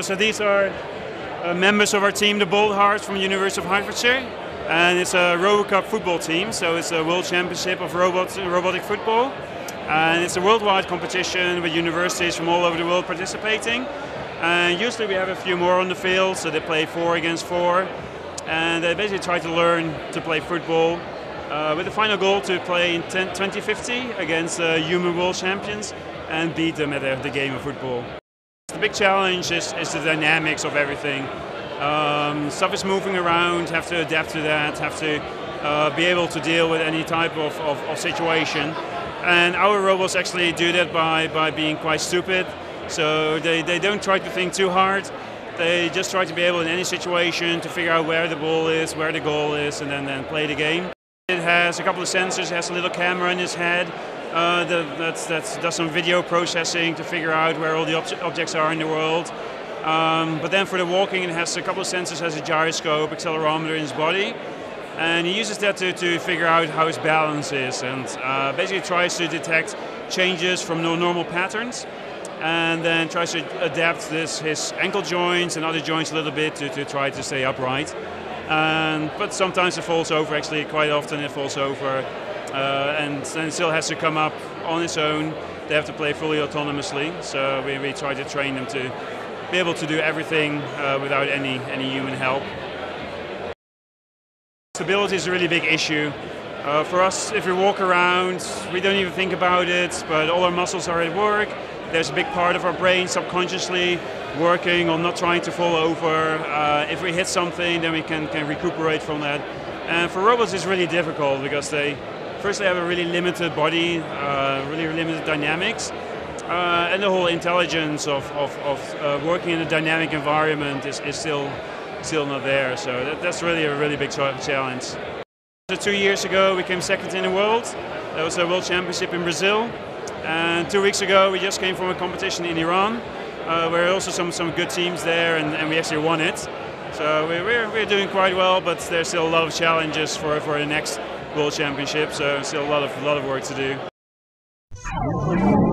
So these are members of our team, the Bold Hearts from the University of Hertfordshire, and it's a RoboCup football team, so it's a world championship of robotic football, and it's a worldwide competition with universities from all over the world participating. And usually we have a few more on the field, so they play 4 against 4, and they basically try to learn to play football with the final goal to play in 2050 against human world champions and beat them at the game of football. The big challenge is the dynamics of everything. Stuff is moving around, have to adapt to that, have to be able to deal with any type of situation. And our robots actually do that by being quite stupid. So they don't try to think too hard. They just try to be able in any situation to figure out where the ball is, where the goal is, and then play the game. It has a couple of sensors, it has a little camera in its head. That does some video processing to figure out where all the objects are in the world. But then for the walking, it has a couple of sensors, has a gyroscope, accelerometer in his body, and he uses that to figure out how his balance is, and basically tries to detect changes from normal patterns, and then tries to adapt his ankle joints and other joints a little bit to try to stay upright. But sometimes it falls over, actually quite often it falls over. And still has to come up on its own. They have to play fully autonomously, so we try to train them to be able to do everything without any human help. Stability is a really big issue. For us, if we walk around, we don't even think about it, but all our muscles are at work. There's a big part of our brain subconsciously working on not trying to fall over. If we hit something, then we can recuperate from that. And for robots, it's really difficult because First, they have a really limited body, really limited dynamics, and the whole intelligence of working in a dynamic environment is still not there. So that's really a really big challenge. So 2 years ago, we came second in the world. That was a world championship in Brazil. And 2 weeks ago, we just came from a competition in Iran, where also some good teams there, and we actually won it. So we're doing quite well, but there's still a lot of challenges for the next World Championship, so still a lot of work to do.